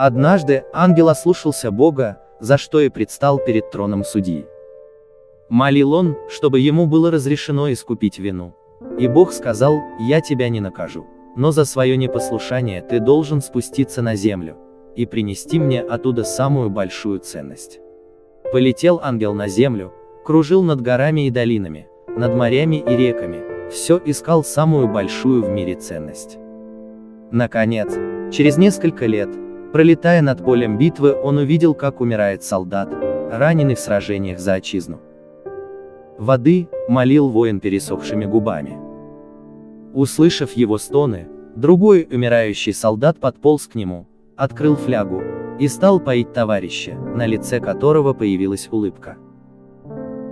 Однажды ангел ослушался Бога, за что и предстал перед троном судьи. Молил он, чтобы ему было разрешено искупить вину. И Бог сказал: «Я тебя не накажу, но за свое непослушание ты должен спуститься на землю и принести мне оттуда самую большую ценность». Полетел ангел на землю, кружил над горами и долинами, над морями и реками, все искал самую большую в мире ценность. Наконец, через несколько лет, пролетая над полем битвы, он увидел, как умирает солдат, раненый в сражениях за отчизну. «Воды!» — молил воин пересохшими губами. Услышав его стоны, другой умирающий солдат подполз к нему, открыл флягу и стал поить товарища, на лице которого появилась улыбка.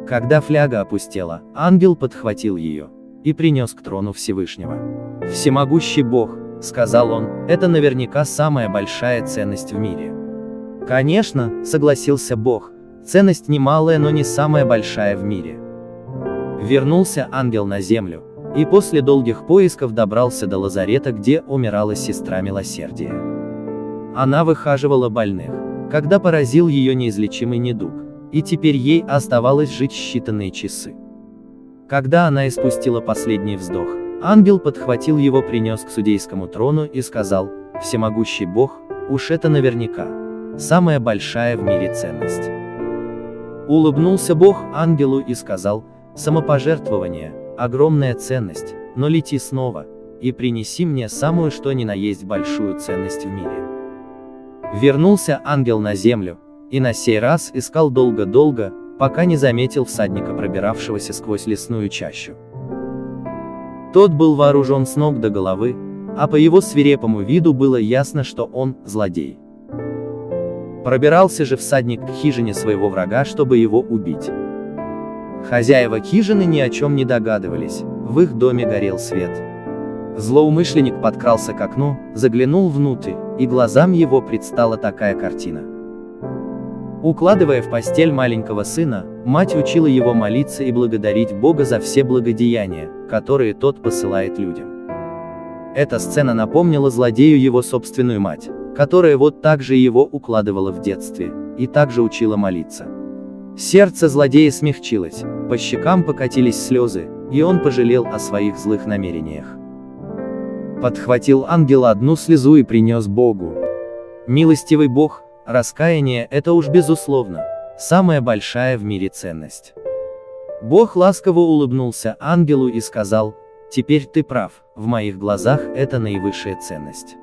Когда фляга опустела, ангел подхватил ее и принес к трону Всевышнего. «Всемогущий Бог», — сказал он, — «это наверняка самая большая ценность в мире». «Конечно», — согласился Бог, — «ценность немалая, но не самая большая в мире». Вернулся ангел на землю, и после долгих поисков добрался до лазарета, где умирала сестра милосердия. Она выхаживала больных, когда поразил ее неизлечимый недуг, и теперь ей оставалось жить считанные часы. Когда она испустила последний вздох, ангел подхватил его, принес к судейскому трону и сказал: «Всемогущий Бог, уж это наверняка самая большая в мире ценность». Улыбнулся Бог ангелу и сказал: «Самопожертвование – огромная ценность, но лети снова и принеси мне самую что ни на есть большую ценность в мире». Вернулся ангел на землю, и на сей раз искал долго-долго, пока не заметил всадника, пробиравшегося сквозь лесную чащу. Тот был вооружен с ног до головы, а по его свирепому виду было ясно, что он – злодей. Пробирался же всадник к хижине своего врага, чтобы его убить. Хозяева хижины ни о чем не догадывались, в их доме горел свет. Злоумышленник подкрался к окну, заглянул внутрь, и глазам его предстала такая картина. Укладывая в постель маленького сына, мать учила его молиться и благодарить Бога за все благодеяния, которые тот посылает людям. Эта сцена напомнила злодею его собственную мать, которая вот так же его укладывала в детстве и также учила молиться. Сердце злодея смягчилось, по щекам покатились слезы, и он пожалел о своих злых намерениях. Подхватил ангел одну слезу и принес Богу. «Милостивый Бог, раскаяние – это уж безусловно самая большая в мире ценность». Бог ласково улыбнулся ангелу и сказал: «Теперь ты прав, в моих глазах это наивысшая ценность».